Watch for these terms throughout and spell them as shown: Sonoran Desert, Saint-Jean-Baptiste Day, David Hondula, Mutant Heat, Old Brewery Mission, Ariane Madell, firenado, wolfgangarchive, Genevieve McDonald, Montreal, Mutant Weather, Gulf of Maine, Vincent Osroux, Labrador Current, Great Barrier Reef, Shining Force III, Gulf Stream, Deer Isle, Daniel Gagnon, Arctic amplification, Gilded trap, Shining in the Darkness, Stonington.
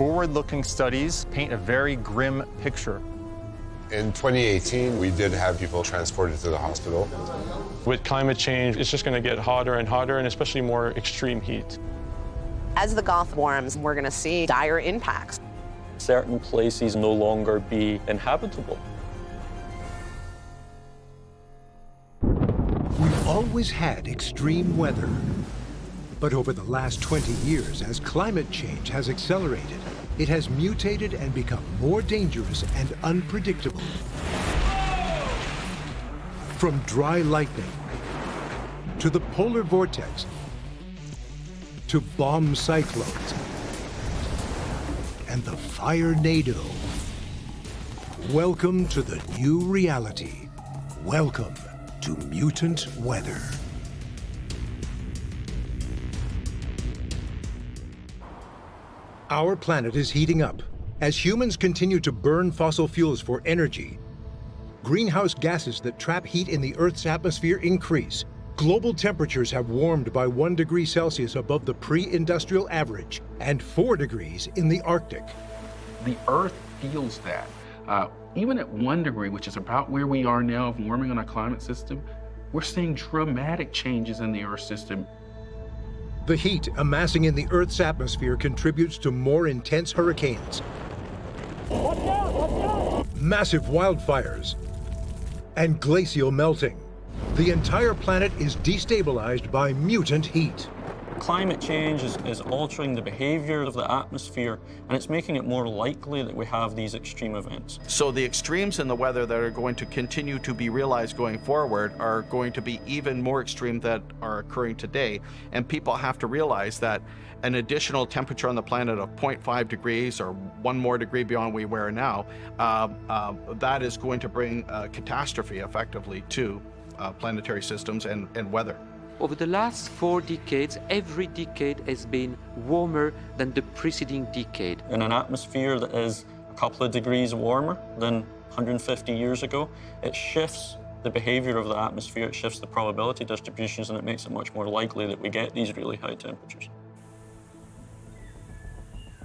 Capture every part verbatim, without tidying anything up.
forward-looking studies paint a very grim picture. In twenty eighteen, we did have people transported to the hospital. With climate change, it's just going to get hotter and hotter, and especially more extreme heat. As the Gulf warms, we're going to see dire impacts. Certain places no longer be inhabitable. We've always had extreme weather. But over the last twenty years, as climate change has accelerated, it has mutated and become more dangerous and unpredictable. From dry lightning, to the polar vortex, to bomb cyclones, and the firenado. Welcome to the new reality. Welcome to Mutant Weather. Our planet is heating up. As humans continue to burn fossil fuels for energy, greenhouse gases that trap heat in the Earth's atmosphere increase. Global temperatures have warmed by one degree Celsius above the pre-industrial average and four degrees in the Arctic. The Earth feels that. Uh, even at one degree, which is about where we are now of warming on our climate system, we're seeing dramatic changes in the Earth system. The heat amassing in the Earth's atmosphere contributes to more intense hurricanes, watch out, watch out. Massive wildfires, and glacial melting. The entire planet is destabilized by mutant heat. Climate change is, is altering the behavior of the atmosphere, and it's making it more likely that we have these extreme events. So the extremes in the weather that are going to continue to be realized going forward are going to be even more extreme than are occurring today. And people have to realize that an additional temperature on the planet of zero point five degrees or one more degree beyond we were now, uh, uh, that is going to bring uh, catastrophe effectively to uh, planetary systems and, and weather. Over the last four decades, every decade has been warmer than the preceding decade. In an atmosphere that is a couple of degrees warmer than one hundred fifty years ago, it shifts the behavior of the atmosphere, it shifts the probability distributions, and it makes it much more likely that we get these really high temperatures.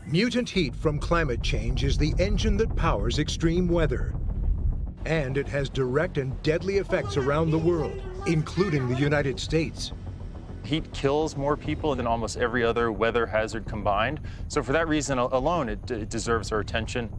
Mutant heat from climate change is the engine that powers extreme weather. And it has direct and deadly effects around the world, including the United States. Heat kills more people than almost every other weather hazard combined. So for that reason alone, it, it deserves our attention.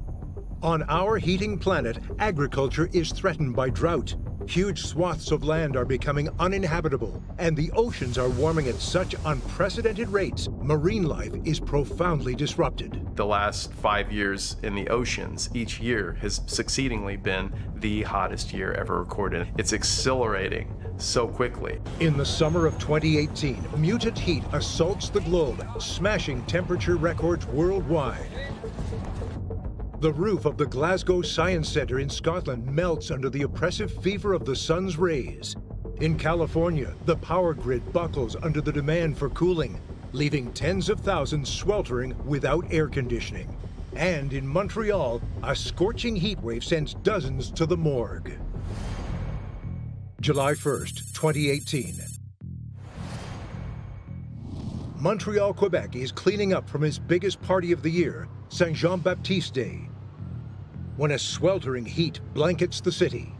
On our heating planet, agriculture is threatened by drought. Huge swaths of land are becoming uninhabitable, and the oceans are warming at such unprecedented rates, marine life is profoundly disrupted. The last five years in the oceans, each year has succeedingly been the hottest year ever recorded. It's accelerating so quickly. In the summer of twenty eighteen, mutant heat assaults the globe, smashing temperature records worldwide. The roof of the Glasgow Science Centre in Scotland melts under the oppressive fever of the sun's rays. In California, the power grid buckles under the demand for cooling, leaving tens of thousands sweltering without air conditioning. And in Montreal, a scorching heat wave sends dozens to the morgue. July first, twenty eighteen. Montreal, Quebec is cleaning up from its biggest party of the year, Saint-Jean-Baptiste Day, when a sweltering heat blankets the city.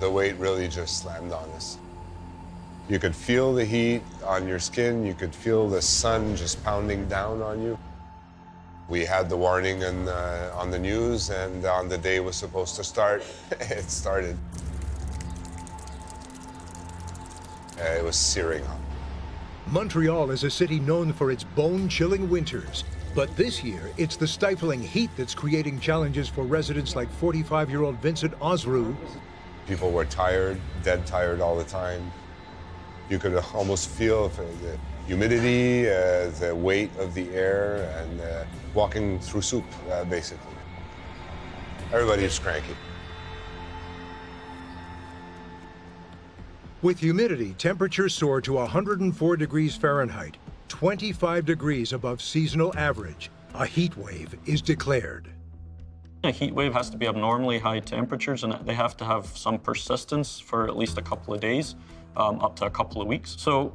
The weight really just slammed on us. You could feel the heat on your skin. You could feel the sun just pounding down on you. We had the warning in the, on the news, and on the day it was supposed to start, it started. Uh, it was searing hot. Montreal is a city known for its bone-chilling winters. But this year, it's the stifling heat that's creating challenges for residents like forty-five-year-old Vincent Osroux. People were tired, dead tired all the time. You could almost feel the humidity, uh, the weight of the air, and uh, walking through soup, uh, basically. Everybody was cranky. With humidity, temperatures soar to one hundred four degrees Fahrenheit, twenty-five degrees above seasonal average. A heat wave is declared. A heat wave has to be abnormally high temperatures, and they have to have some persistence for at least a couple of days, um, up to a couple of weeks. So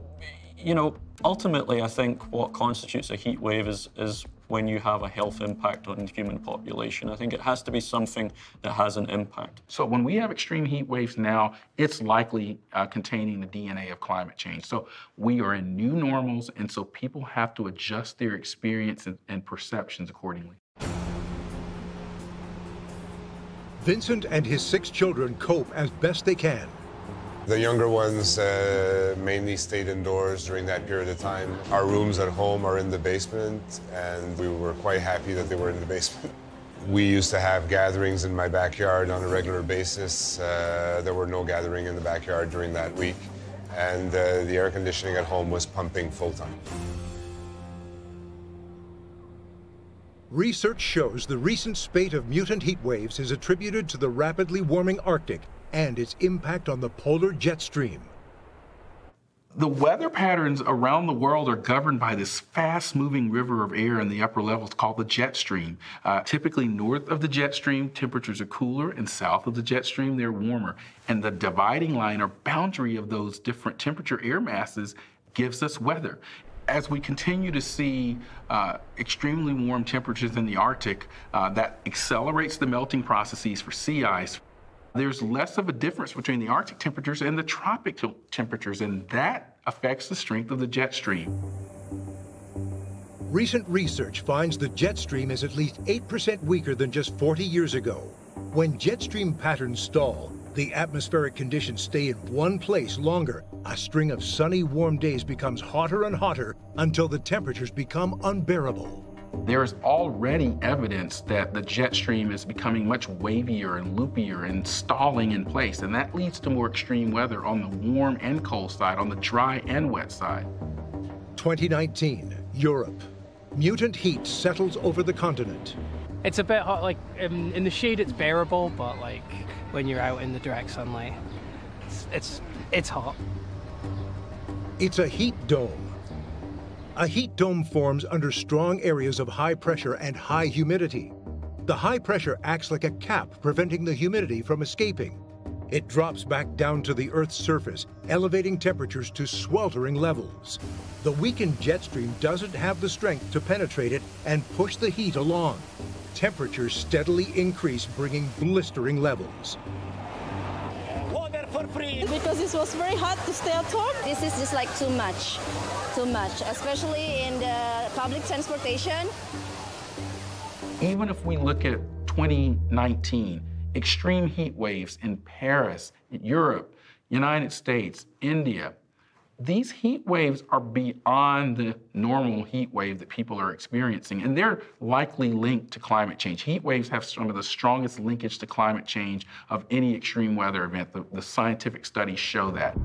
you know, ultimately, I think what constitutes a heat wave is, is when you have a health impact on the human population. I think it has to be something that has an impact. So when we have extreme heat waves now, it's likely uh, containing the D N A of climate change. So we are in new normals, and so people have to adjust their experience and, and perceptions accordingly. Vincent and his six children cope as best they can. The younger ones uh, mainly stayed indoors during that period of time. Our rooms at home are in the basement, and we were quite happy that they were in the basement. We used to have gatherings in my backyard on a regular basis. Uh, there were no gatherings in the backyard during that week, and uh, the air conditioning at home was pumping full time. Research shows the recent spate of mutant heat waves is attributed to the rapidly warming Arctic and its impact on the polar jet stream. The weather patterns around the world are governed by this fast-moving river of air in the upper levels called the jet stream. Uh, typically north of the jet stream, temperatures are cooler, and south of the jet stream, they're warmer. And the dividing line or boundary of those different temperature air masses gives us weather. As we continue to see uh, extremely warm temperatures in the Arctic, uh, that accelerates the melting processes for sea ice. There's less of a difference between the Arctic temperatures and the tropical temperatures, and that affects the strength of the jet stream. Recent research finds the jet stream is at least eight percent weaker than just forty years ago. When jet stream patterns stall, the atmospheric conditions stay in one place longer. A string of sunny, warm days becomes hotter and hotter until the temperatures become unbearable. There is already evidence that the jet stream is becoming much wavier and loopier and stalling in place, and that leads to more extreme weather on the warm and cold side, on the dry and wet side. twenty nineteen, Europe. Mutant heat settles over the continent. It's a bit hot, like, in, in the shade it's bearable, but like, when you're out in the direct sunlight, it's, it's, it's hot. It's a heat dome. A heat dome forms under strong areas of high pressure and high humidity. The high pressure acts like a cap, preventing the humidity from escaping. It drops back down to the Earth's surface, elevating temperatures to sweltering levels. The weakened jet stream doesn't have the strength to penetrate it and push the heat along. Temperatures steadily increase, bringing blistering levels. Because it was very hot to stay at home. This is just like too much, too much, especially in the public transportation. Even if we look at twenty nineteen, extreme heat waves in Paris, Europe, United States, India, these heat waves are beyond the normal heat wave that people are experiencing, and they're likely linked to climate change. Heat waves have some of the strongest linkage to climate change of any extreme weather event. The, the scientific studies show that.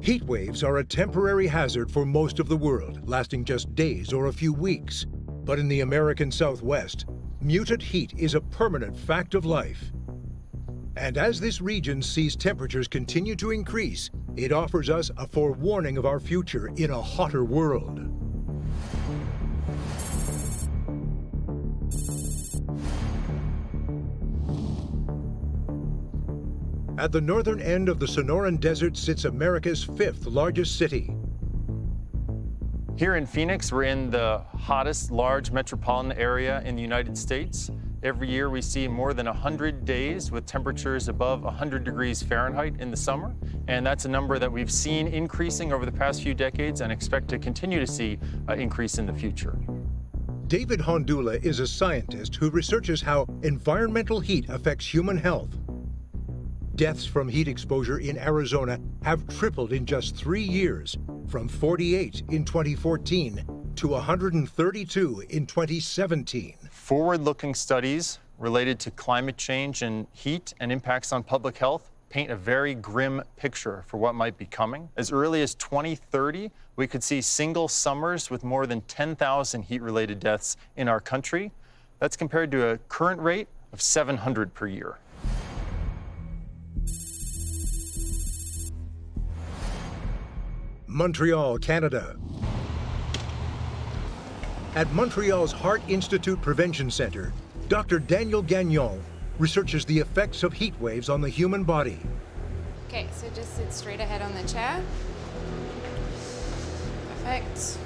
Heat waves are a temporary hazard for most of the world, lasting just days or a few weeks. But in the American Southwest, mutant heat is a permanent fact of life. And as this region sees temperatures continue to increase, it offers us a forewarning of our future in a hotter world. At the northern end of the Sonoran Desert sits America's fifth largest city. Here in Phoenix, we're in the hottest large metropolitan area in the United States. Every year we see more than one hundred days with temperatures above one hundred degrees Fahrenheit in the summer, and that's a number that we've seen increasing over the past few decades and expect to continue to see an increase in the future. David Hondula is a scientist who researches how environmental heat affects human health. Deaths from heat exposure in Arizona have tripled in just three years, from forty-eight in twenty fourteen to one hundred thirty-two in twenty seventeen. Forward-looking studies related to climate change and heat and impacts on public health paint a very grim picture for what might be coming. As early as twenty thirty, we could see single summers with more than ten thousand heat-related deaths in our country. That's compared to a current rate of seven hundred per year. Montreal, Canada. At Montreal's Heart Institute Prevention Center, Doctor Daniel Gagnon researches the effects of heat waves on the human body. Okay, so just sit straight ahead on the chair. Perfect.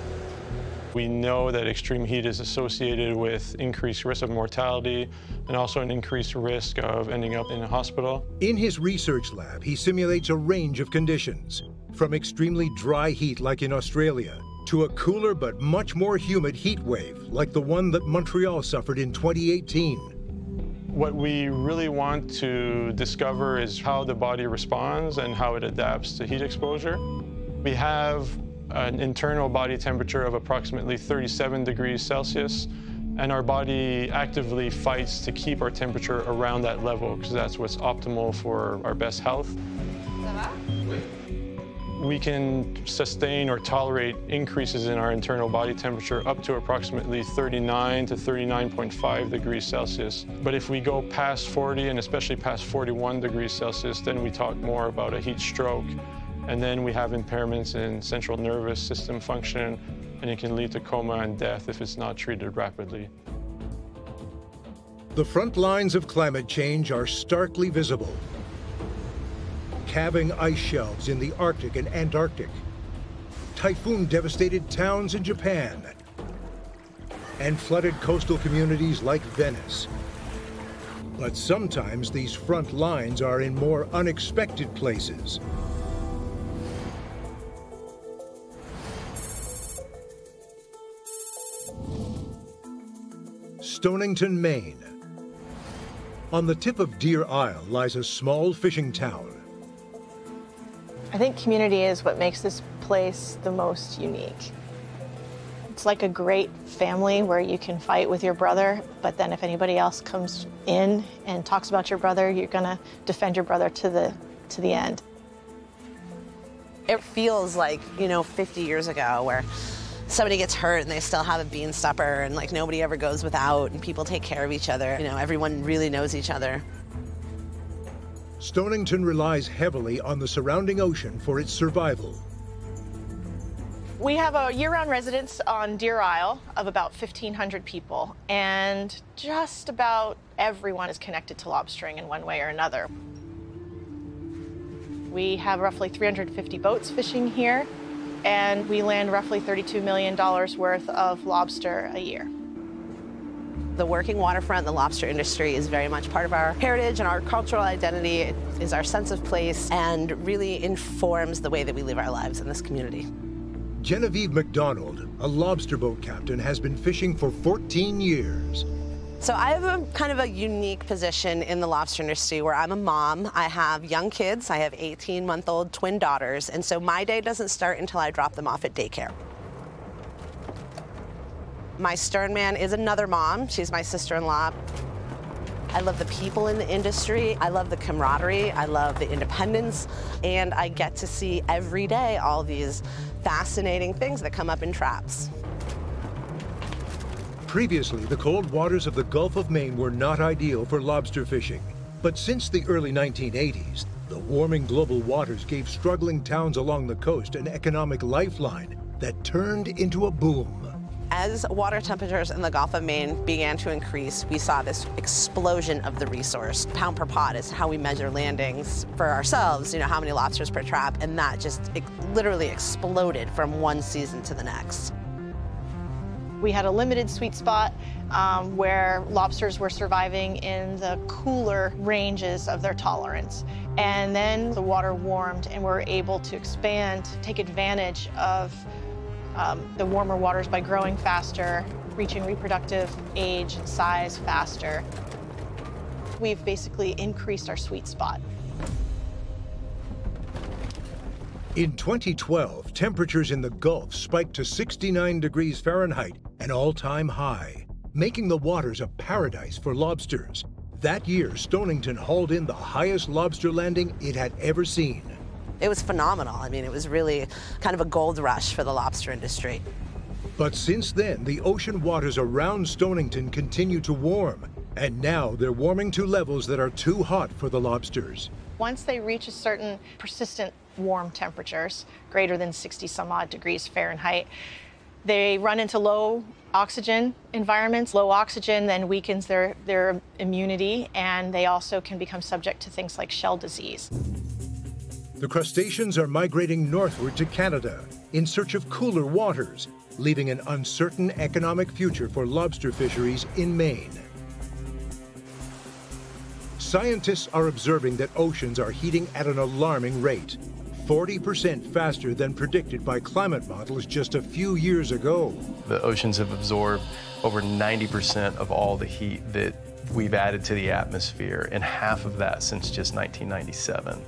We know that extreme heat is associated with increased risk of mortality and also an increased risk of ending up in a hospital. In his research lab, he simulates a range of conditions, from extremely dry heat like in Australia to a cooler but much more humid heat wave like the one that Montreal suffered in twenty eighteen. What we really want to discover is how the body responds and how it adapts to heat exposure. We have an internal body temperature of approximately thirty-seven degrees Celsius, and our body actively fights to keep our temperature around that level because that's what's optimal for our best health. We can sustain or tolerate increases in our internal body temperature up to approximately thirty-nine to thirty-nine point five degrees Celsius. But if we go past forty, and especially past forty-one degrees Celsius, then we talk more about a heat stroke. And then we have impairments in central nervous system function, and it can lead to coma and death if it's not treated rapidly. The front lines of climate change are starkly visible. Calving ice shelves in the Arctic and Antarctic, typhoon-devastated towns in Japan, and flooded coastal communities like Venice. But sometimes these front lines are in more unexpected places. Stonington, Maine. On the tip of Deer Isle lies a small fishing town. I think community is what makes this place the most unique. It's like a great family where you can fight with your brother, but then if anybody else comes in and talks about your brother, you're gonna defend your brother to the, to the end. It feels like, you know, fifty years ago where somebody gets hurt and they still have a bean supper and like nobody ever goes without and people take care of each other. You know, everyone really knows each other. Stonington relies heavily on the surrounding ocean for its survival. We have a year-round residence on Deer Isle of about fifteen hundred people, and just about everyone is connected to lobstering in one way or another. We have roughly three hundred fifty boats fishing here, and we land roughly thirty-two million dollars worth of lobster a year. The working waterfront, the lobster industry is very much part of our heritage and our cultural identity. It is our sense of place and really informs the way that we live our lives in this community. Genevieve McDonald, a lobster boat captain, has been fishing for fourteen years. So I have a kind of a unique position in the lobster industry where I'm a mom. I have young kids. I have eighteen-month-old twin daughters. And so my day doesn't start until I drop them off at daycare. My sternman is another mom. She's my sister-in-law. I love the people in the industry. I love the camaraderie. I love the independence. And I get to see every day all these fascinating things that come up in traps. Previously, the cold waters of the Gulf of Maine were not ideal for lobster fishing. But since the early nineteen eighties, the warming global waters gave struggling towns along the coast an economic lifeline that turned into a boom. As water temperatures in the Gulf of Maine began to increase, we saw this explosion of the resource. Pound per pod is how we measure landings for ourselves, you know, how many lobsters per trap, and that just literally exploded from one season to the next. We had a limited sweet spot um, where lobsters were surviving in the cooler ranges of their tolerance. And then the water warmed and we were able to expand, take advantage of Um, the warmer waters by growing faster, reaching reproductive age and size faster. We've basically increased our sweet spot. In twenty twelve, temperatures in the Gulf spiked to sixty-nine degrees Fahrenheit, an all-time high, making the waters a paradise for lobsters. That year, Stonington hauled in the highest lobster landing it had ever seen. It was phenomenal. I mean, it was really kind of a gold rush for the lobster industry. But since then, the ocean waters around Stonington continue to warm, and now they're warming to levels that are too hot for the lobsters. Once they reach a certain persistent warm temperatures, greater than sixty some odd degrees Fahrenheit, they run into low oxygen environments. Low oxygen then weakens their, their immunity, and they also can become subject to things like shell disease. The crustaceans are migrating northward to Canada in search of cooler waters, leaving an uncertain economic future for lobster fisheries in Maine. Scientists are observing that oceans are heating at an alarming rate, forty percent faster than predicted by climate models just a few years ago. The oceans have absorbed over ninety percent of all the heat that we've added to the atmosphere, and half of that since just nineteen ninety-seven.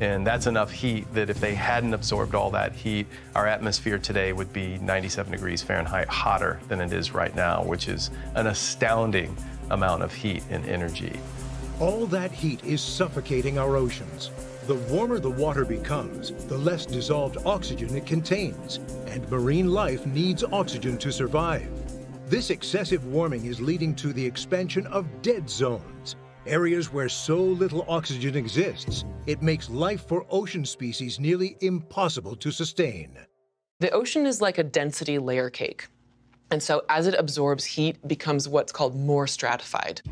And that's enough heat that if they hadn't absorbed all that heat, our atmosphere today would be ninety-seven degrees Fahrenheit hotter than it is right now, which is an astounding amount of heat and energy. All that heat is suffocating our oceans. The warmer the water becomes, the less dissolved oxygen it contains, and marine life needs oxygen to survive. This excessive warming is leading to the expansion of dead zones, areas where so little oxygen exists, it makes life for ocean species nearly impossible to sustain. The ocean is like a density layer cake, and so as it absorbs heat, it becomes what's called more stratified.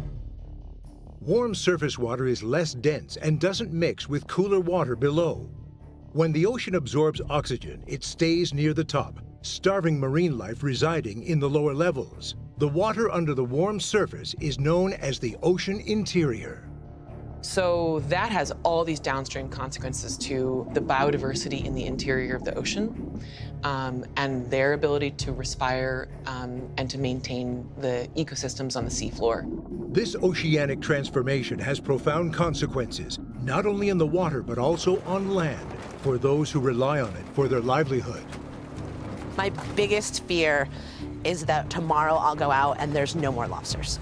Warm surface water is less dense and doesn't mix with cooler water below. When the ocean absorbs oxygen, it stays near the top, starving marine life residing in the lower levels. The water under the warm surface is known as the ocean interior. So that has all these downstream consequences to the biodiversity in the interior of the ocean um, and their ability to respire um, and to maintain the ecosystems on the seafloor. This oceanic transformation has profound consequences, not only in the water, but also on land for those who rely on it for their livelihood. My biggest fear is that tomorrow I'll go out and there's no more lobsters.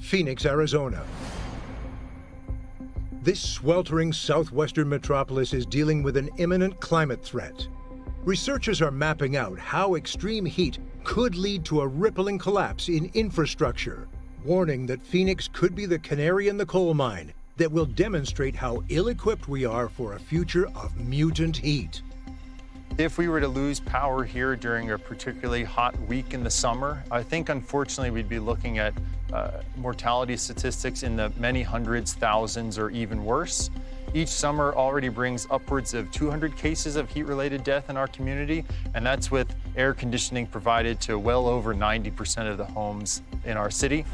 Phoenix, Arizona. This sweltering southwestern metropolis is dealing with an imminent climate threat. Researchers are mapping out how extreme heat could lead to a rippling collapse in infrastructure, warning that Phoenix could be the canary in the coal mine that will demonstrate how ill-equipped we are for a future of mutant heat. If we were to lose power here during a particularly hot week in the summer, I think unfortunately we'd be looking at uh, mortality statistics in the many hundreds, thousands, or even worse. Each summer already brings upwards of two hundred cases of heat-related death in our community, and that's with air conditioning provided to well over ninety percent of the homes in our city.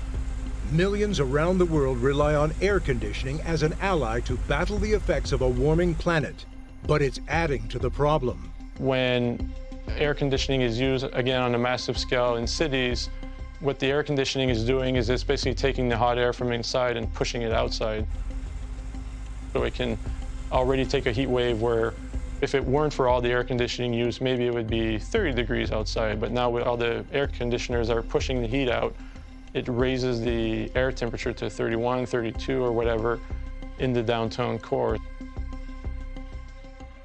Millions around the world rely on air conditioning as an ally to battle the effects of a warming planet, but it's adding to the problem. When air conditioning is used, again, on a massive scale in cities, what the air conditioning is doing is it's basically taking the hot air from inside and pushing it outside. So it can already take a heat wave where if it weren't for all the air conditioning use, maybe it would be thirty degrees outside. But now with all the air conditioners are pushing the heat out, it raises the air temperature to thirty-one, thirty-two or whatever in the downtown core.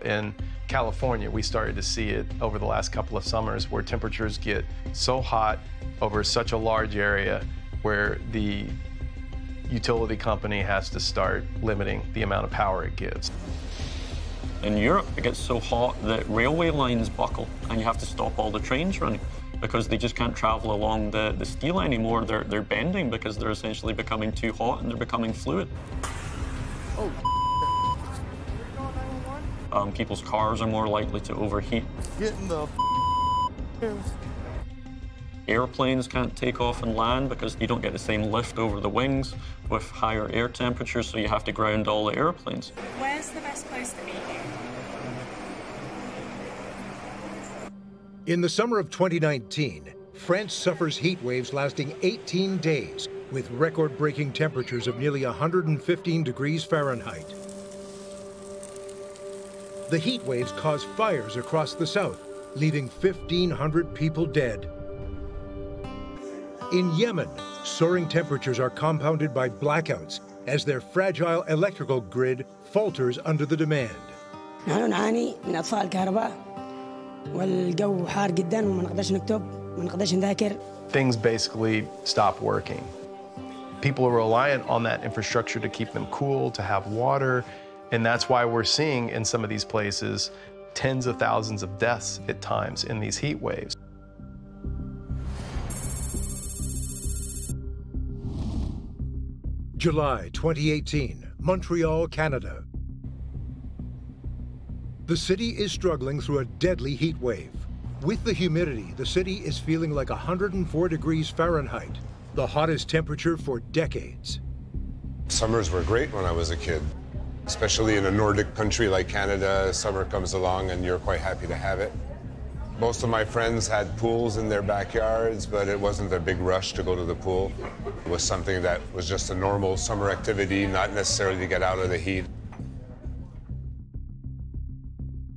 And California, we started to see it over the last couple of summers where temperatures get so hot over such a large area where the utility company has to start limiting the amount of power it gives. In Europe, it gets so hot that railway lines buckle and you have to stop all the trains running because they just can't travel along the, the steel anymore. They're, they're bending because they're essentially becoming too hot and they're becoming fluid. Oh. Um, people's cars are more likely to overheat. Get in the Airplanes can't take off and land because you don't get the same lift over the wings with higher air temperatures, so you have to ground all the airplanes. Where's the best place to meet you? In the summer of twenty nineteen, France suffers heat waves lasting eighteen days with record-breaking temperatures of nearly one hundred fifteen degrees Fahrenheit. The heat waves caused fires across the south, leaving fifteen hundred people dead. In Yemen, soaring temperatures are compounded by blackouts as their fragile electrical grid falters under the demand. Things basically stop working. People are reliant on that infrastructure to keep them cool, to have water. And that's why we're seeing in some of these places tens of thousands of deaths at times in these heat waves. July twenty eighteen, Montreal, Canada. The city is struggling through a deadly heat wave. With the humidity, the city is feeling like one hundred four degrees Fahrenheit, the hottest temperature for decades. Summers were great when I was a kid, especially in a Nordic country like Canada. Summer comes along and you're quite happy to have it. Most of my friends had pools in their backyards, but it wasn't a big rush to go to the pool. It was something that was just a normal summer activity, not necessarily to get out of the heat.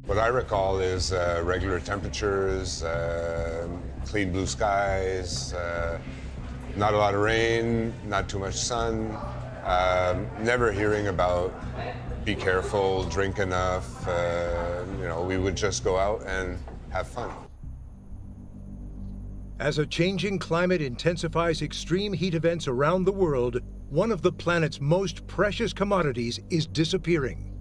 What I recall is uh, regular temperatures, uh, clean blue skies, uh, not a lot of rain, not too much sun, um, never hearing about be careful, drink enough. Uh, you know, we would just go out and have fun. As a changing climate intensifies extreme heat events around the world, one of the planet's most precious commodities is disappearing.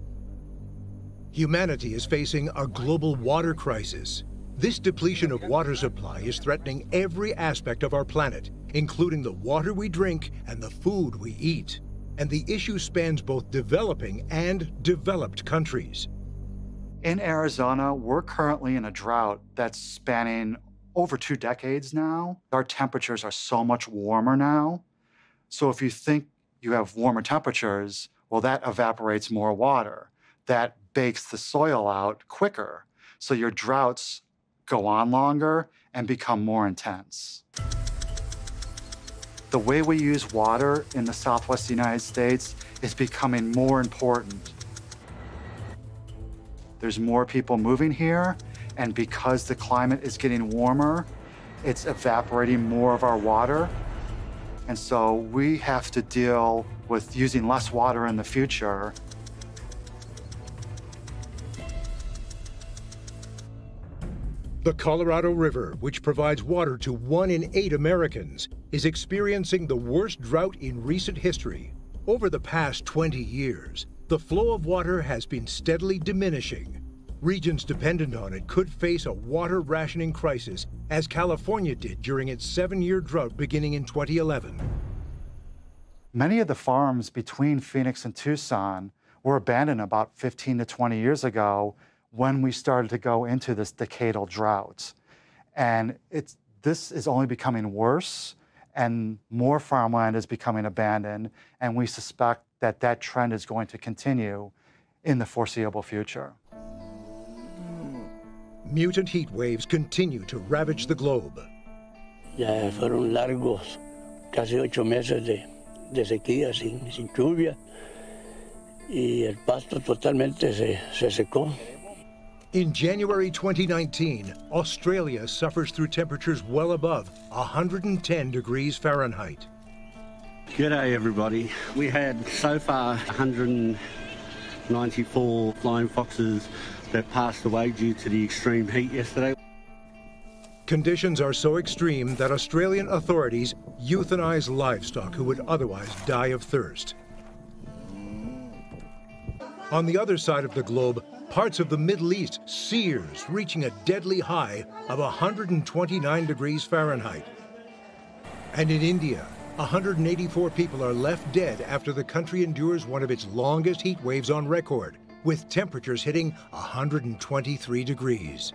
Humanity is facing a global water crisis. This depletion of water supply is threatening every aspect of our planet, including the water we drink and the food we eat. And the issue spans both developing and developed countries. In Arizona, we're currently in a drought that's spanning over two decades now. Our temperatures are so much warmer now. So if you think you have warmer temperatures, well, that evaporates more water. That bakes the soil out quicker. So your droughts go on longer and become more intense. The way we use water in the Southwest United States is becoming more important. There's more people moving here, and because the climate is getting warmer, it's evaporating more of our water. And so we have to deal with using less water in the future. The Colorado River, which provides water to one in eight Americans, is experiencing the worst drought in recent history. Over the past twenty years, the flow of water has been steadily diminishing. Regions dependent on it could face a water rationing crisis, as California did during its seven-year drought beginning in twenty eleven. Many of the farms between Phoenix and Tucson were abandoned about fifteen to twenty years ago when we started to go into this decadal drought. And it's, this is only becoming worse, and more farmland is becoming abandoned, and we suspect that that trend is going to continue in the foreseeable future. Mutant heat waves continue to ravage the globe. Ya fueron largos, casi ocho meses de, de sequía, sin, sin lluvia, y el pasto totalmente se, se secó. In January twenty nineteen, Australia suffers through temperatures well above one hundred ten degrees Fahrenheit. G'day everybody. We had so far one hundred ninety-four flying foxes that passed away due to the extreme heat yesterday. Conditions are so extreme that Australian authorities euthanize livestock who would otherwise die of thirst. On the other side of the globe, parts of the Middle East sears, reaching a deadly high of one hundred twenty-nine degrees Fahrenheit. And in India, one hundred eighty-four people are left dead after the country endures one of its longest heat waves on record, with temperatures hitting one hundred twenty-three degrees.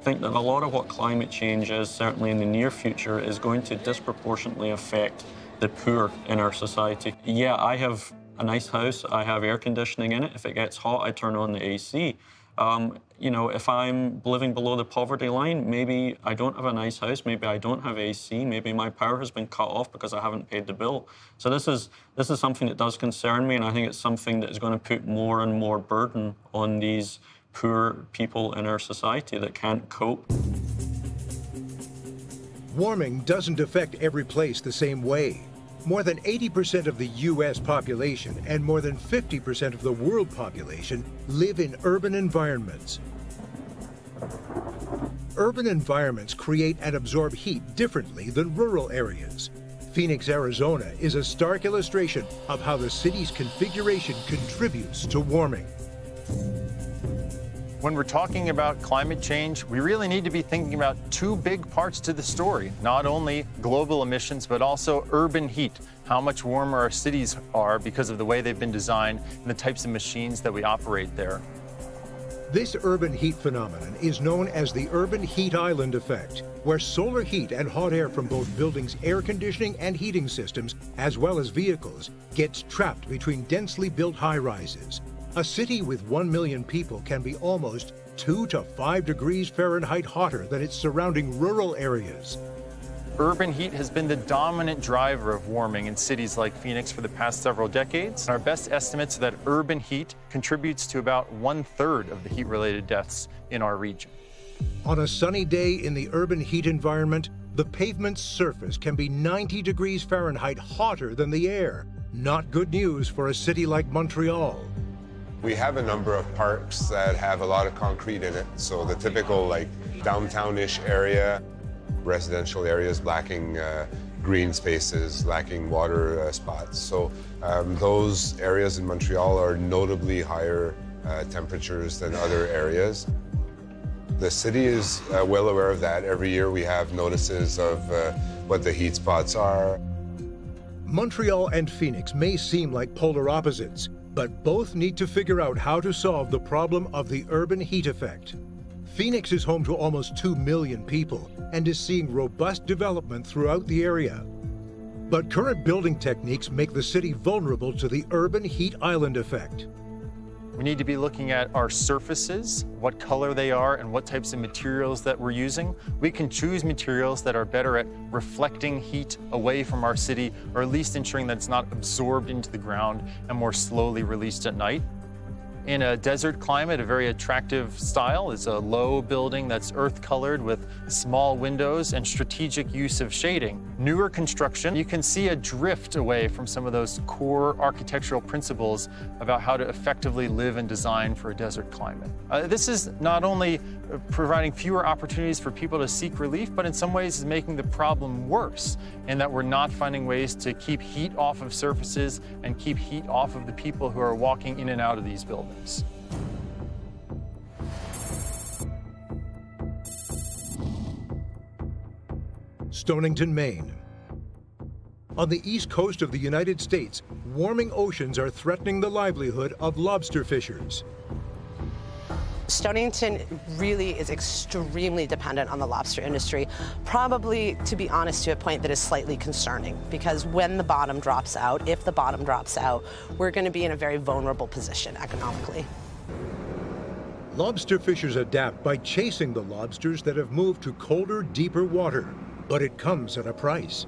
I think that a lot of what climate change is, certainly in the near future, is going to disproportionately affect the poor in our society. Yeah, I have a nice house, I have air conditioning in it. If it gets hot, I turn on the A C. Um, you know, if I'm living below the poverty line, maybe I don't have a nice house, maybe I don't have A C, maybe my power has been cut off because I haven't paid the bill. So this is, this is something that does concern me, and I think it's something that is going to put more and more burden on these poor people in our society that can't cope. Warming doesn't affect every place the same way. More than eighty percent of the U S population and more than fifty percent of the world population live in urban environments. Urban environments create and absorb heat differently than rural areas. Phoenix, Arizona is a stark illustration of how the city's configuration contributes to warming. When we're talking about climate change, we really need to be thinking about two big parts to the story, not only global emissions, but also urban heat, how much warmer our cities are because of the way they've been designed and the types of machines that we operate there. This urban heat phenomenon is known as the urban heat island effect, where solar heat and hot air from both buildings' air conditioning and heating systems, as well as vehicles, gets trapped between densely built high-rises. A city with one million people can be almost two to five degrees Fahrenheit hotter than its surrounding rural areas. Urban heat has been the dominant driver of warming in cities like Phoenix for the past several decades. Our best estimates are that urban heat contributes to about one-third of the heat-related deaths in our region. On a sunny day in the urban heat environment, the pavement's surface can be ninety degrees Fahrenheit hotter than the air. Not good news for a city like Montreal. We have a number of parks that have a lot of concrete in it, so the typical like downtown-ish area, residential areas lacking uh, green spaces, lacking water uh, spots. So um, those areas in Montreal are notably higher uh, temperatures than other areas. The city is uh, well aware of that. Every year we have notices of uh, what the heat spots are. Montreal and Phoenix may seem like polar opposites, but both need to figure out how to solve the problem of the urban heat effect. Phoenix is home to almost two million people and is seeing robust development throughout the area. But current building techniques make the city vulnerable to the urban heat island effect. We need to be looking at our surfaces, what color they are, and what types of materials that we're using. We can choose materials that are better at reflecting heat away from our city, or at least ensuring that it's not absorbed into the ground and more slowly released at night. In a desert climate, a very attractive style is a low building that's earth-colored with small windows and strategic use of shading. Newer construction, you can see a drift away from some of those core architectural principles about how to effectively live and design for a desert climate. Uh, this is not only providing fewer opportunities for people to seek relief, but in some ways is making the problem worse in that we're not finding ways to keep heat off of surfaces and keep heat off of the people who are walking in and out of these buildings. Stonington, Maine. On the east coast of the United States, warming oceans are threatening the livelihood of lobster fishers. Stonington really is extremely dependent on the lobster industry, probably, to be honest, to a point that is slightly concerning, because when the bottom drops out, if the bottom drops out, we're going to be in a very vulnerable position economically. Lobster fishers adapt by chasing the lobsters that have moved to colder, deeper water. But it comes at a price.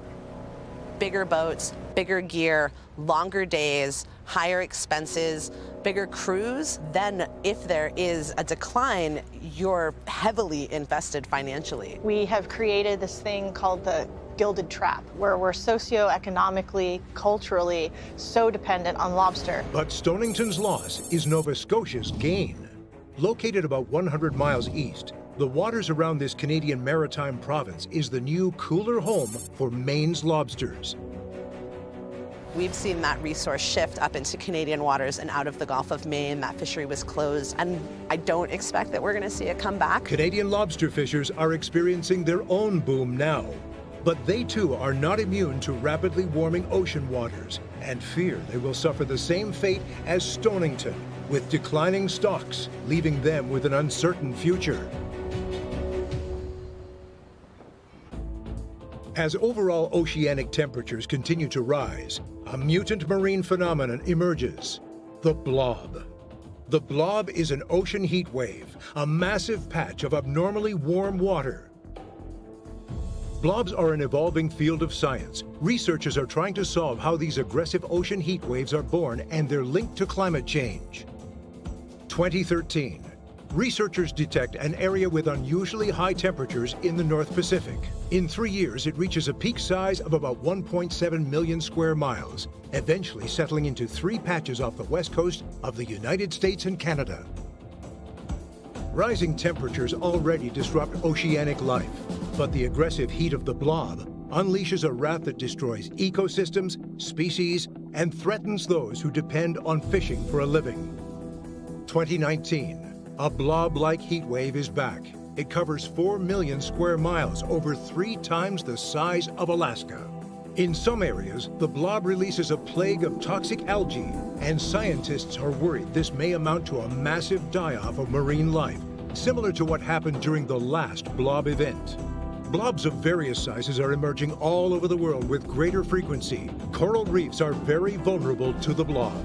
Bigger boats, bigger gear, longer days, higher expenses, bigger crews. Then if there is a decline, you're heavily invested financially. We have created this thing called the Gilded trap, where we're socioeconomically, culturally, so dependent on lobster. But Stonington's loss is Nova Scotia's gain. Located about one hundred miles east, the waters around this Canadian maritime province is the new cooler home for Maine's lobsters. We've seen that resource shift up into Canadian waters and out of the Gulf of Maine. That fishery was closed, and I don't expect that we're going to see it come back. Canadian lobster fishers are experiencing their own boom now, but they too are not immune to rapidly warming ocean waters and fear they will suffer the same fate as Stonington, with declining stocks, leaving them with an uncertain future. As overall oceanic temperatures continue to rise, a mutant marine phenomenon emerges, the blob. The blob is an ocean heat wave, a massive patch of abnormally warm water. Blobs are an evolving field of science. Researchers are trying to solve how these aggressive ocean heat waves are born and their link to climate change. twenty thirteen, researchers detect an area with unusually high temperatures in the North Pacific. In three years, it reaches a peak size of about one point seven million square miles, eventually settling into three patches off the west coast of the United States and Canada. Rising temperatures already disrupt oceanic life, but the aggressive heat of the blob unleashes a wrath that destroys ecosystems, species, and threatens those who depend on fishing for a living. twenty nineteen. A blob-like heat wave is back. It covers four million square miles, over three times the size of Alaska. In some areas, the blob releases a plague of toxic algae, and scientists are worried this may amount to a massive die-off of marine life, similar to what happened during the last blob event. Blobs of various sizes are emerging all over the world with greater frequency. Coral reefs are very vulnerable to the blob.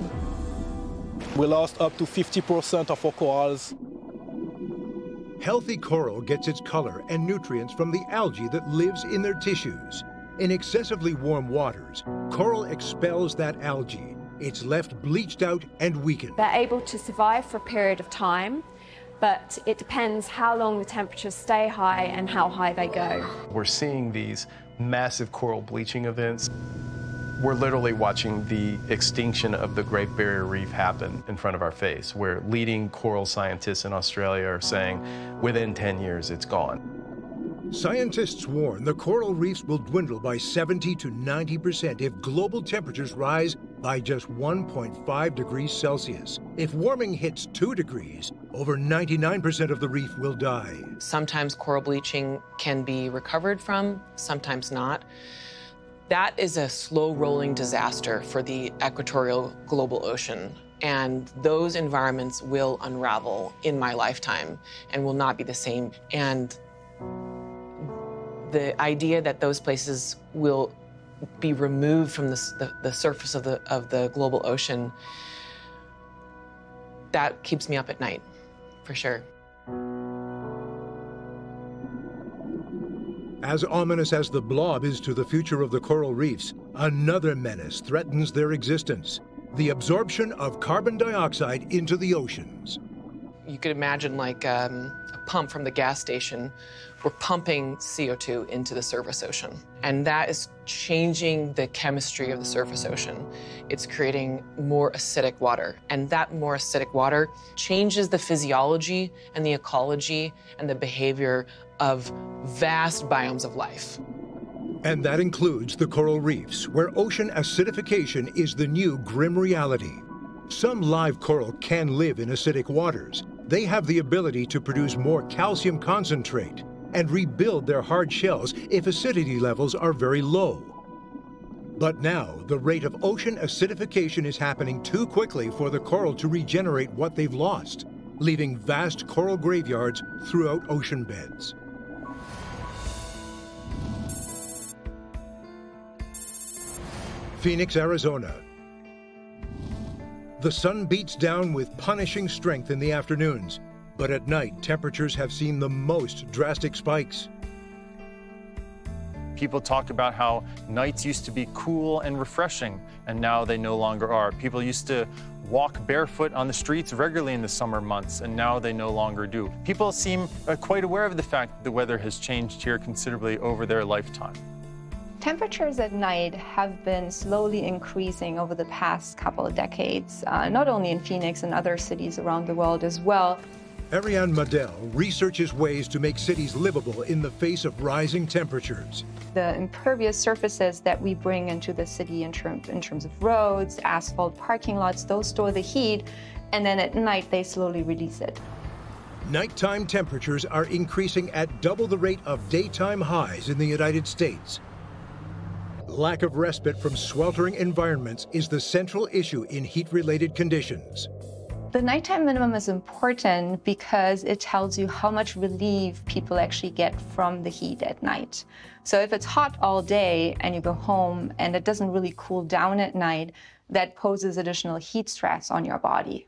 We lost up to fifty percent of our corals. Healthy coral gets its color and nutrients from the algae that lives in their tissues. In excessively warm waters, coral expels that algae. It's left bleached out and weakened. They're able to survive for a period of time, but it depends how long the temperatures stay high and how high they go. We're seeing these massive coral bleaching events. We're literally watching the extinction of the Great Barrier Reef happen in front of our face, where leading coral scientists in Australia are saying within ten years it's gone. Scientists warn the coral reefs will dwindle by seventy to ninety percent if global temperatures rise by just one point five degrees Celsius. If warming hits two degrees, over ninety-nine percent of the reef will die. Sometimes coral bleaching can be recovered from, sometimes not. That is a slow-rolling disaster for the equatorial global ocean, and those environments will unravel in my lifetime and will not be the same. And the idea that those places will be removed from the, the, the surface of the, of the global ocean, that keeps me up at night, for sure. As ominous as the blob is to the future of the coral reefs, another menace threatens their existence: the absorption of carbon dioxide into the oceans. You could imagine like um, a pump from the gas station. We're pumping C O two into the surface ocean. And that is changing the chemistry of the surface ocean. It's creating more acidic water. And that more acidic water changes the physiology and the ecology and the behavior of vast biomes of life. And that includes the coral reefs, where ocean acidification is the new grim reality. Some live coral can live in acidic waters. They have the ability to produce more calcium concentrate and rebuild their hard shells if acidity levels are very low. But now, the rate of ocean acidification is happening too quickly for the coral to regenerate what they've lost, leaving vast coral graveyards throughout ocean beds. Phoenix, Arizona. The sun beats down with punishing strength in the afternoons, but at night, temperatures have seen the most drastic spikes. People talk about how nights used to be cool and refreshing, and now they no longer are. People used to walk barefoot on the streets regularly in the summer months, and now they no longer do. People seem quite aware of the fact that the weather has changed here considerably over their lifetime. Temperatures at night have been slowly increasing over the past couple of decades, uh, not only in Phoenix and other cities around the world as well. Ariane Madell researches ways to make cities livable in the face of rising temperatures. The impervious surfaces that we bring into the city in, term, in terms of roads, asphalt, parking lots, those store the heat, and then at night they slowly release it. Nighttime temperatures are increasing at double the rate of daytime highs in the United States. Lack of respite from sweltering environments is the central issue in heat-related conditions. The nighttime minimum is important because it tells you how much relief people actually get from the heat at night. So if it's hot all day and you go home and it doesn't really cool down at night, that poses additional heat stress on your body.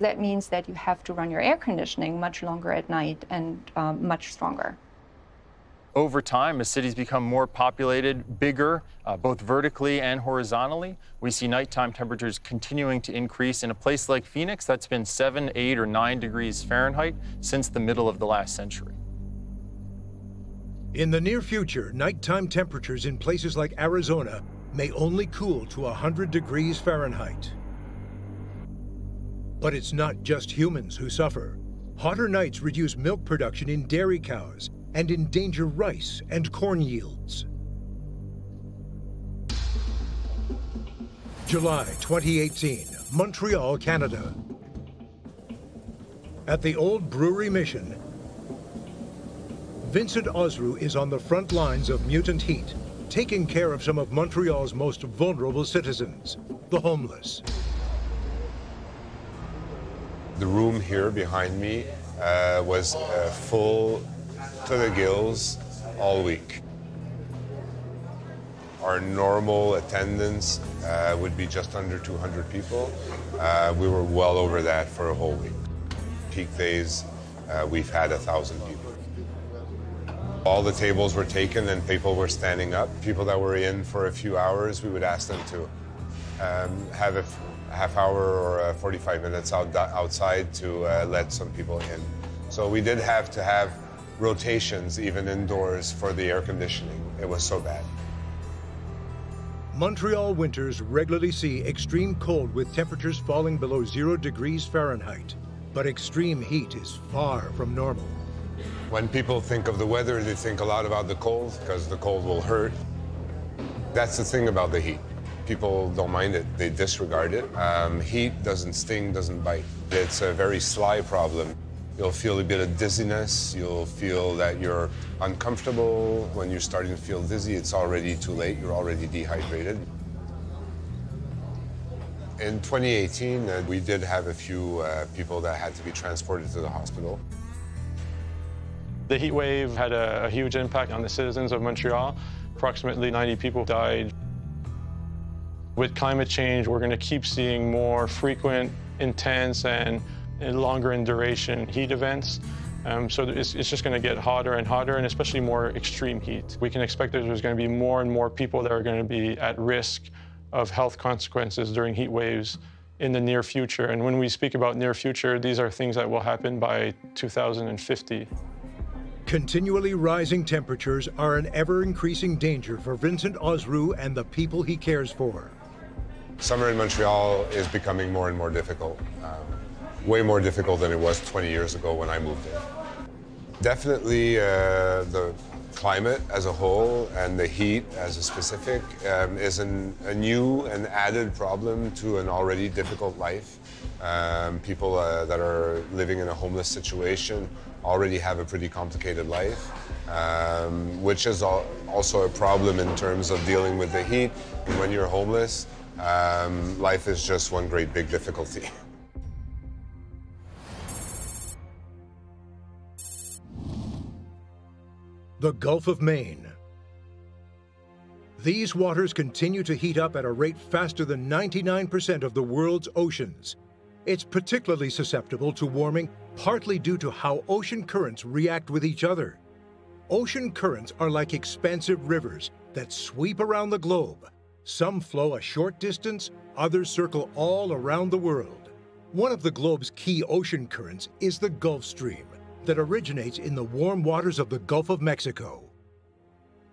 That means that you have to run your air conditioning much longer at night and um, much stronger. Over time, as cities become more populated, bigger, uh, both vertically and horizontally, we see nighttime temperatures continuing to increase. In a place like Phoenix, that's been seven, eight, or nine degrees Fahrenheit since the middle of the last century. In the near future, nighttime temperatures in places like Arizona may only cool to one hundred degrees Fahrenheit. But it's not just humans who suffer. Hotter nights reduce milk production in dairy cows and endanger rice and corn yields. July twenty eighteen, Montreal, Canada. at the Old Brewery Mission. Vincent Osroux is on the front lines of Mutant Heat, taking care of some of Montreal's most vulnerable citizens, the homeless. The room here behind me uh, was uh, full to the gills all week. Our normal attendance uh, would be just under two hundred people. Uh, we were well over that for a whole week. Peak days, uh, we've had one thousand people. All the tables were taken and people were standing up. People that were in for a few hours, we would ask them to um, have a half hour or uh, forty-five minutes out, outside to uh, let some people in. So we did have to have rotations even indoors for the air conditioning. It was so bad. Montreal winters regularly see extreme cold with temperatures falling below zero degrees Fahrenheit, but extreme heat is far from normal. When people think of the weather, they think a lot about the cold because the cold will hurt. That's the thing about the heat. People don't mind it, they disregard it. Um, heat doesn't sting, doesn't bite. It's a very sly problem. You'll feel a bit of dizziness, you'll feel that you're uncomfortable. When you're starting to feel dizzy, it's already too late, you're already dehydrated. In twenty eighteen, uh, we did have a few uh, people that had to be transported to the hospital. The heat wave had a, a huge impact on the citizens of Montreal. Approximately ninety people died. With climate change, we're going to keep seeing more frequent, intense, and, and longer in duration heat events. Um, so it's, it's just going to get hotter and hotter, and especially more extreme heat. We can expect that there's going to be more and more people that are going to be at risk of health consequences during heat waves in the near future. And when we speak about near future, these are things that will happen by two thousand fifty. Continually rising temperatures are an ever-increasing danger for Vincent Osroux and the people he cares for. Summer in Montreal is becoming more and more difficult. Um, way more difficult than it was twenty years ago when I moved in. Definitely uh, the climate as a whole and the heat as a specific um, is an, a new and added problem to an already difficult life. Um, people uh, that are living in a homeless situation already have a pretty complicated life, um, which is al also a problem in terms of dealing with the heat. When you're homeless, um, life is just one great big difficulty. The Gulf of Maine. These waters continue to heat up at a rate faster than ninety-nine percent of the world's oceans. It's particularly susceptible to warming, partly due to how ocean currents react with each other. Ocean currents are like expansive rivers that sweep around the globe. Some flow a short distance, others circle all around the world. One of the globe's key ocean currents is the Gulf Stream that originates in the warm waters of the Gulf of Mexico.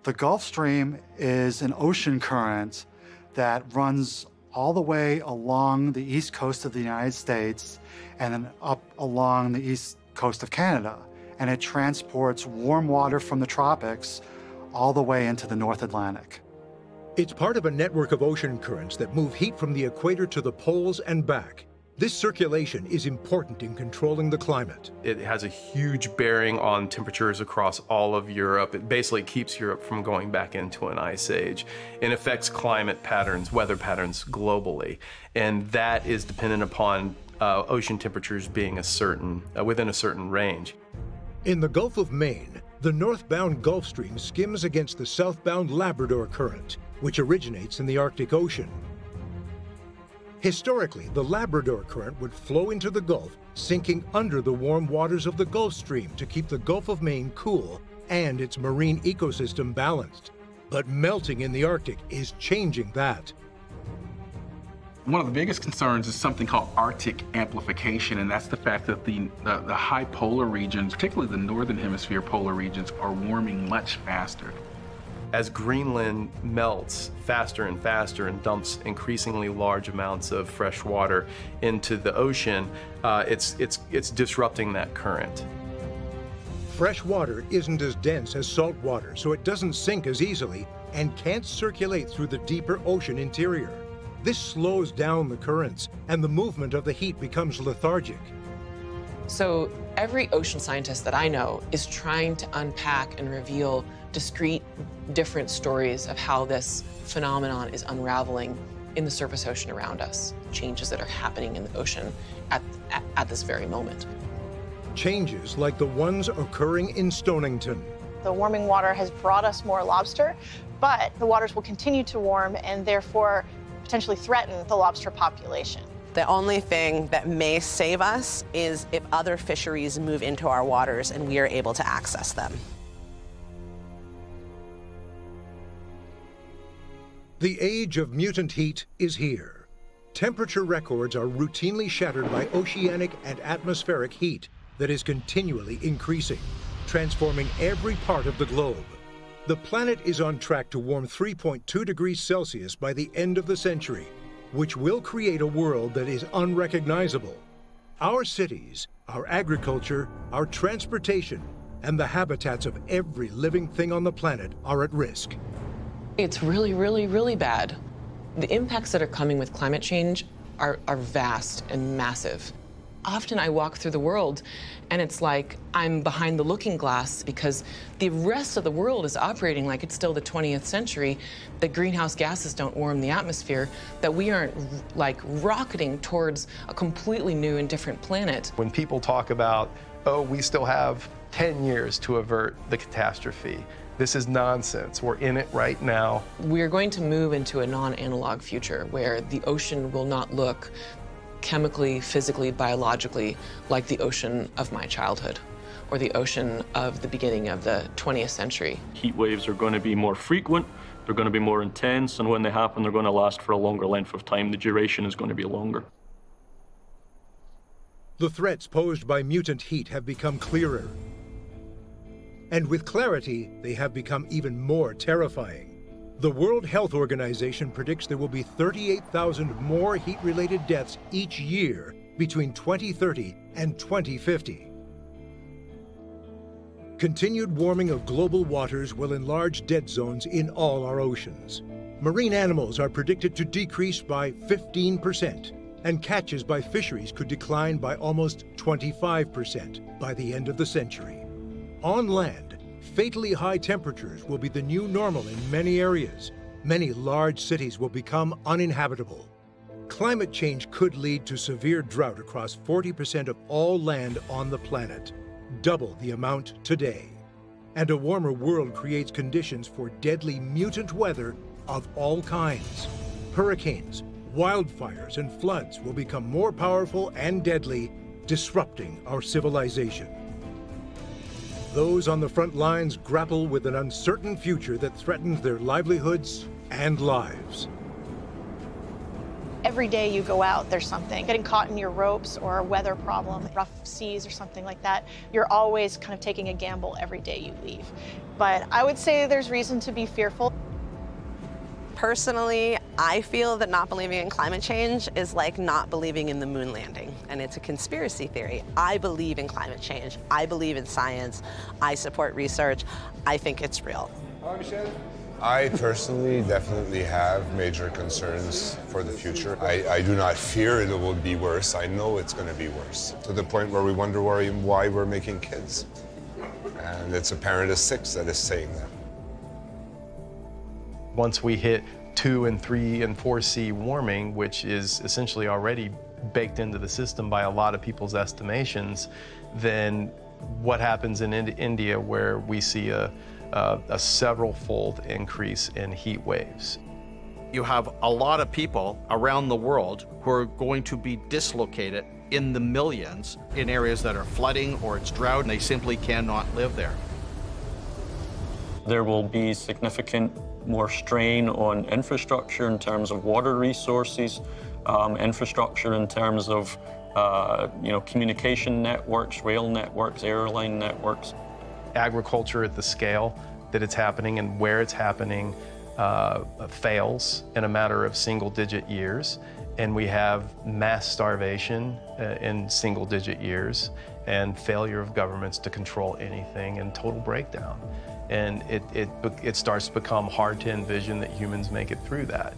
The Gulf Stream is an ocean current that runs all the way along the east coast of the United States and then up along the east coast of Canada. And it transports warm water from the tropics all the way into the North Atlantic. It's part of a network of ocean currents that move heat from the equator to the poles and back. This circulation is important in controlling the climate. It has a huge bearing on temperatures across all of Europe. It basically keeps Europe from going back into an ice age. It affects climate patterns, weather patterns globally. And that is dependent upon uh, ocean temperatures being a certain, uh, within a certain range. In the Gulf of Maine, the northbound Gulf Stream skims against the southbound Labrador Current, which originates in the Arctic Ocean. Historically, the Labrador Current would flow into the Gulf, sinking under the warm waters of the Gulf Stream to keep the Gulf of Maine cool and its marine ecosystem balanced. But melting in the Arctic is changing that. One of the biggest concerns is something called Arctic amplification, and that's the fact that the, the, the high polar regions, particularly the northern hemisphere polar regions, are warming much faster. As Greenland melts faster and faster and dumps increasingly large amounts of fresh water into the ocean, uh, it's, it's, it's disrupting that current. Fresh water isn't as dense as salt water, so it doesn't sink as easily and can't circulate through the deeper ocean interior. This slows down the currents, and the movement of the heat becomes lethargic. So every ocean scientist that I know is trying to unpack and reveal discrete, different stories of how this phenomenon is unraveling in the surface ocean around us, changes that are happening in the ocean at, at, at this very moment. Changes like the ones occurring in Stonington. The warming water has brought us more lobster, but the waters will continue to warm and therefore potentially threaten the lobster population. The only thing that may save us is if other fisheries move into our waters and we are able to access them. The age of mutant heat is here. Temperature records are routinely shattered by oceanic and atmospheric heat that is continually increasing, transforming every part of the globe. The planet is on track to warm three point two degrees Celsius by the end of the century, which will create a world that is unrecognizable. Our cities, our agriculture, our transportation, and the habitats of every living thing on the planet are at risk. It's really, really, really bad. The impacts that are coming with climate change are, are vast and massive. Often I walk through the world and it's like I'm behind the looking glass because the rest of the world is operating like it's still the twentieth century, that greenhouse gases don't warm the atmosphere, that we aren't like rocketing towards a completely new and different planet. When people talk about, oh, we still have ten years to avert the catastrophe, this is nonsense. We're in it right now. We're going to move into a non-analog future where the ocean will not look chemically, physically, biologically, like the ocean of my childhood or the ocean of the beginning of the twentieth century. Heat waves are going to be more frequent, they're going to be more intense, and when they happen, they're going to last for a longer length of time. The duration is going to be longer. The threats posed by mutant heat have become clearer. And with clarity, they have become even more terrifying. The World Health Organization predicts there will be thirty-eight thousand more heat-related deaths each year between twenty thirty and twenty fifty. Continued warming of global waters will enlarge dead zones in all our oceans. Marine animals are predicted to decrease by fifteen percent, and catches by fisheries could decline by almost twenty-five percent by the end of the century. On land, fatally high temperatures will be the new normal in many areas. Many large cities will become uninhabitable. Climate change could lead to severe drought across forty percent of all land on the planet, double the amount today. And a warmer world creates conditions for deadly mutant weather of all kinds. Hurricanes, wildfires, and floods will become more powerful and deadly, disrupting our civilization. Those on the front lines grapple with an uncertain future that threatens their livelihoods and lives. Every day you go out, there's something. Getting caught in your ropes or a weather problem, rough seas or something like that, you're always kind of taking a gamble every day you leave. But I would say there's reason to be fearful. Personally, I feel that not believing in climate change is like not believing in the moon landing, and it's a conspiracy theory. I believe in climate change. I believe in science. I support research. I think it's real. I personally definitely have major concerns for the future. I, I do not fear it will be worse. I know it's going to be worse, to the point where we wonder why we're making kids. And it's a parent of six that is saying that. Once we hit two and three and four C warming, which is essentially already baked into the system by a lot of people's estimations, then what happens in India where we see a, a, a several-fold increase in heat waves? You have a lot of people around the world who are going to be dislocated in the millions in areas that are flooding or it's drought, and they simply cannot live there. There will be significant more strain on infrastructure in terms of water resources, um, infrastructure in terms of uh, you know, communication networks, rail networks, airline networks. Agriculture at the scale that it's happening and where it's happening uh, fails in a matter of single-digit years, and we have mass starvation uh, in single-digit years, and failure of governments to control anything, and total breakdown. And it, it, it starts to become hard to envision that humans make it through that.